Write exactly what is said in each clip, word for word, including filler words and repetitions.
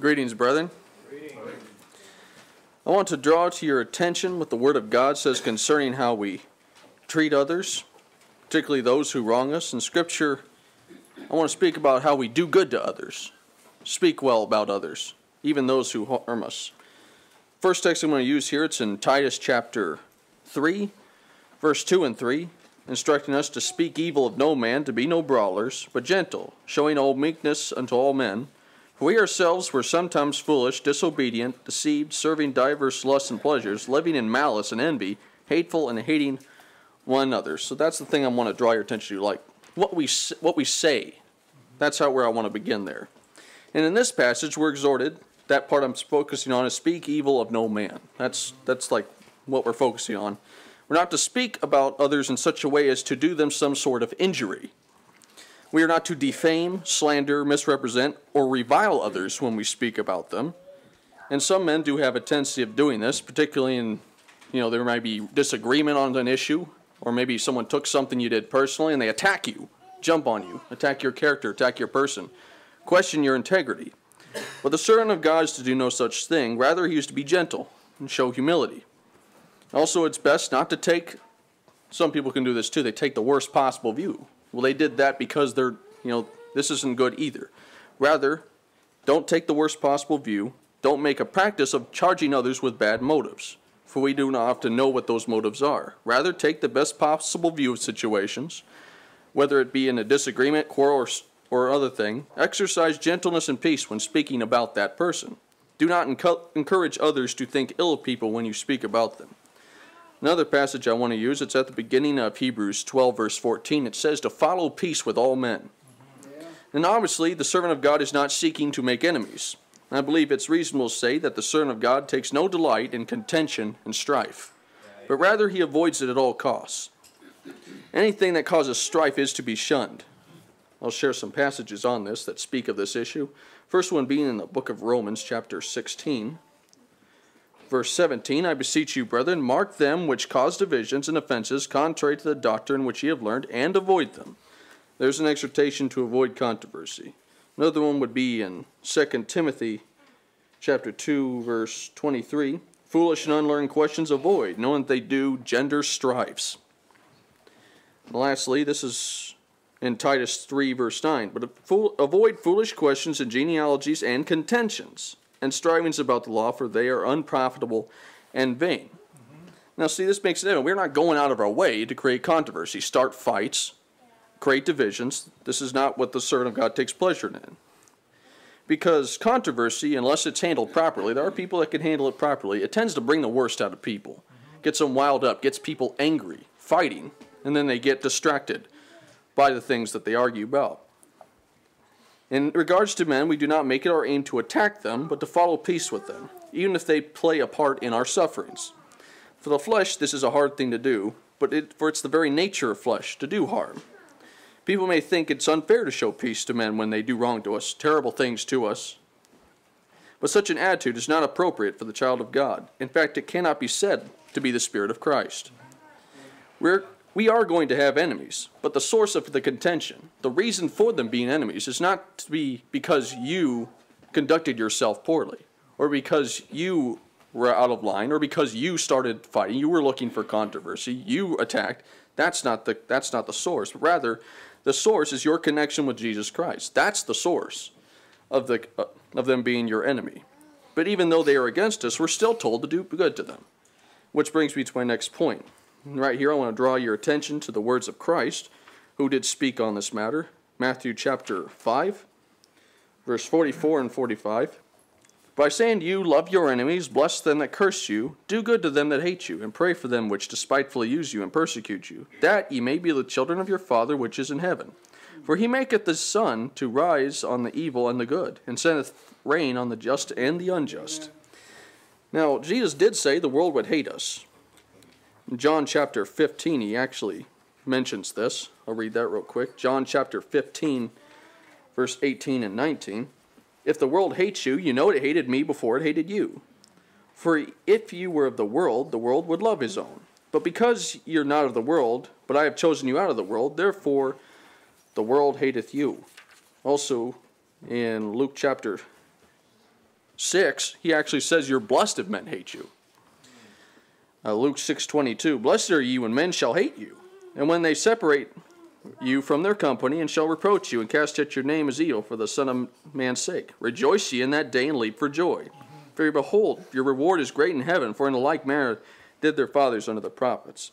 Greetings, brethren. Greetings. I want to draw to your attention what the Word of God says concerning how we treat others, particularly those who wrong us. In Scripture, I want to speak about how we do good to others, speak well about others, even those who harm us. First text I'm going to use here, it's in Titus chapter three, verse two and three, instructing us to speak evil of no man, to be no brawlers, but gentle, showing all meekness unto all men. For we ourselves were sometimes foolish, disobedient, deceived, serving diverse lusts and pleasures, living in malice and envy, hateful and hating one another. So that's the thing I want to draw your attention to, like what we, what we say. That's how where I want to begin there. And in this passage, we're exhorted, that part I'm focusing on is speak evil of no man. That's, that's like what we're focusing on. We're not to speak about others in such a way as to do them some sort of injury. We are not to defame, slander, misrepresent, or revile others when we speak about them. And some men do have a tendency of doing this, particularly in, you know, there might be disagreement on an issue, or maybe someone took something you did personally and they attack you, jump on you, attack your character, attack your person, question your integrity. But the servant of God is to do no such thing. Rather, he is to be gentle and show humility. Also, it's best not to take, some people can do this too, they take the worst possible view. Well, they did that because they're, you know, this isn't good either. Rather, don't take the worst possible view. Don't make a practice of charging others with bad motives, for we do not often know what those motives are. Rather, take the best possible view of situations, whether it be in a disagreement, quarrel, or, or other thing. Exercise gentleness and peace when speaking about that person. Do not encu- encourage others to think ill of people when you speak about them. Another passage I want to use, it's at the beginning of Hebrews twelve, verse fourteen. It says to follow peace with all men. Yeah. And obviously, the servant of God is not seeking to make enemies. And I believe it's reasonable to say that the servant of God takes no delight in contention and strife, but rather he avoids it at all costs. Anything that causes strife is to be shunned. I'll share some passages on this that speak of this issue. First one being in the book of Romans, chapter sixteen. Verse seventeen, I beseech you, brethren, mark them which cause divisions and offenses contrary to the doctrine which ye have learned, and avoid them. There's an exhortation to avoid controversy. Another one would be in Second Timothy chapter two, verse twenty-three. Foolish and unlearned questions avoid, knowing that they do gender strifes. And lastly, this is in Titus three, verse nine. But avoid foolish questions and genealogies and contentions, and strivings about the law, for they are unprofitable and vain. Mm-hmm. Now see, this makes it different. We're not going out of our way to create controversy, start fights, create divisions. This is not what the servant of God takes pleasure in. Because controversy, unless it's handled properly, there are people that can handle it properly, it tends to bring the worst out of people. Mm-hmm. Gets them wild up, gets people angry, fighting, and then they get distracted by the things that they argue about. In regards to men, we do not make it our aim to attack them, but to follow peace with them, even if they play a part in our sufferings. For the flesh, this is a hard thing to do, but it, for it's the very nature of flesh to do harm. People may think it's unfair to show peace to men when they do wrong to us, terrible things to us. But such an attitude is not appropriate for the child of God. In fact, it cannot be said to be the Spirit of Christ. We're We are going to have enemies, but the source of the contention, the reason for them being enemies, is not to be because you conducted yourself poorly, or because you were out of line, or because you started fighting, you were looking for controversy, you attacked. That's not the, that's not the source. Rather, the source is your connection with Jesus Christ. That's the source of, the, uh, of them being your enemy. But even though they are against us, we're still told to do good to them. Which brings me to my next point. Right here, I want to draw your attention to the words of Christ, who did speak on this matter. Matthew chapter five, verse forty-four and forty-five. By saying to you, love your enemies, bless them that curse you, do good to them that hate you, and pray for them which despitefully use you and persecute you, that ye may be the children of your Father which is in heaven. For he maketh the sun to rise on the evil and the good, and sendeth rain on the just and the unjust. Now, Jesus did say the world would hate us. In John chapter fifteen, he actually mentions this. I'll read that real quick. John chapter fifteen, verse eighteen and nineteen. If the world hates you, you know it hated me before it hated you. For if you were of the world, the world would love his own. But because you're not of the world, but I have chosen you out of the world, therefore the world hateth you. Also in Luke chapter six, he actually says, "You're blessed if men hate you." Uh, Luke six twenty-two, "Blessed are ye when men shall hate you, and when they separate you from their company, and shall reproach you, and cast out your name as evil for the Son of Man's sake. Rejoice ye in that day, and leap for joy. For behold, your reward is great in heaven, for in the like manner did their fathers unto the prophets."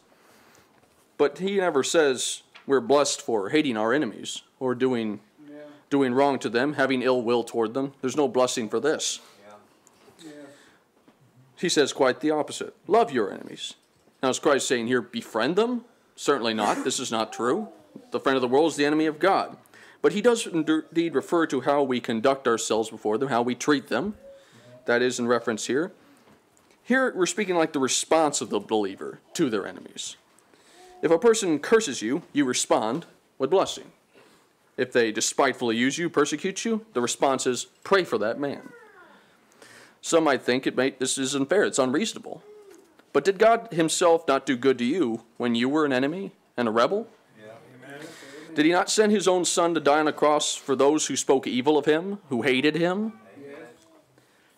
But he never says we're blessed for hating our enemies, or doing, yeah. doing wrong to them, having ill will toward them. There's no blessing for this. Yeah. Yeah. He says quite the opposite. Love your enemies. Now is Christ saying here, befriend them? Certainly not. This is not true. The friend of the world is the enemy of God. But he does indeed refer to how we conduct ourselves before them, how we treat them. That is in reference here. Here we're speaking like the response of the believer to their enemies. If a person curses you, you respond with blessing. If they despitefully use you, persecute you, the response is, pray for that man. Some might think it may, this is unfair, it's unreasonable. But did God himself not do good to you when you were an enemy and a rebel? Did he not send his own son to die on a cross for those who spoke evil of him, who hated him?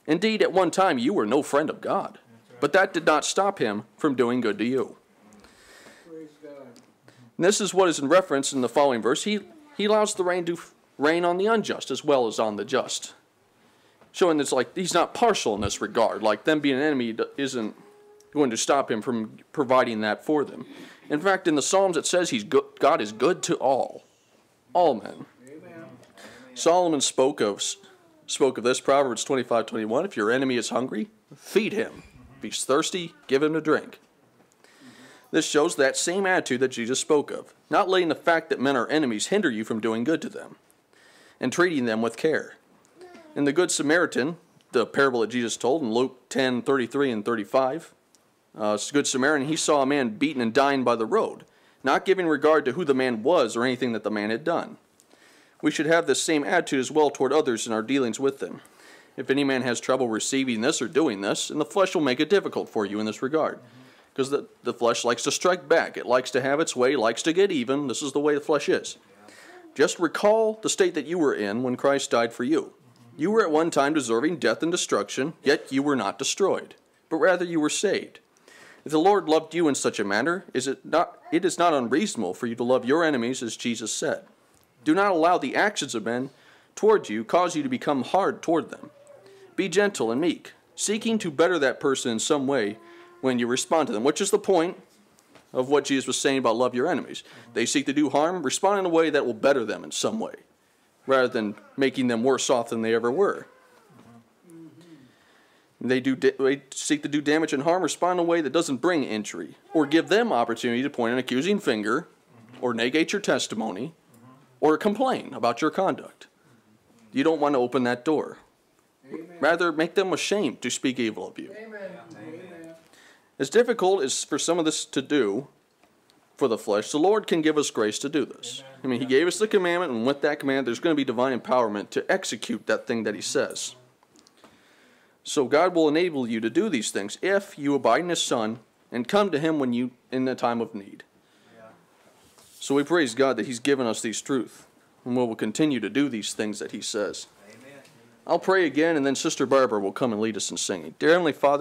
Indeed, at one time you were no friend of God, but that did not stop him from doing good to you. And this is what is in reference in the following verse. He, he allows the rain to rain on the unjust as well as on the just. Showing this, like, he's not partial in this regard, like them being an enemy isn't going to stop him from providing that for them. In fact, in the Psalms it says he's good, God is good to all, all men. Amen. Solomon spoke of, spoke of this, Proverbs twenty-five twenty-one, "If your enemy is hungry, feed him. If he's thirsty, give him to drink." This shows that same attitude that Jesus spoke of, not letting the fact that men are enemies hinder you from doing good to them and treating them with care. In the Good Samaritan, the parable that Jesus told in Luke ten thirty-three and thirty-five, Uh, it's a good Samaritan. He saw a man beaten and dying by the road, not giving regard to who the man was or anything that the man had done. We should have this same attitude as well toward others in our dealings with them. If any man has trouble receiving this or doing this, and the flesh will make it difficult for you in this regard, because the, the flesh likes to strike back. It likes to have its way, likes to get even. This is the way the flesh is. Just recall the state that you were in when Christ died for you. You were at one time deserving death and destruction, yet you were not destroyed, but rather you were saved. If the Lord loved you in such a manner, is it not, it is not unreasonable for you to love your enemies, as Jesus said. Do not allow the actions of men toward you cause you to become hard toward them. Be gentle and meek, seeking to better that person in some way when you respond to them, which is the point of what Jesus was saying about love your enemies. They seek to do harm, respond in a way that will better them in some way, rather than making them worse off than they ever were. They, do, they seek to do damage and harm, respond in a way that doesn't bring injury, or give them opportunity to point an accusing finger, or negate your testimony, or complain about your conduct. You don't want to open that door. Amen. Rather, make them ashamed to speak evil of you. Amen. Amen. As difficult as for some of this to do for the flesh, the Lord can give us grace to do this. Amen. I mean, he gave us the commandment, and with that command, there's going to be divine empowerment to execute that thing that he says. So God will enable you to do these things if you abide in his Son and come to him when you in the time of need. Yeah. So we praise God that he's given us these truths, and we will continue to do these things that he says. Amen. I'll pray again, and then Sister Barbara will come and lead us in singing. Dear Heavenly Father,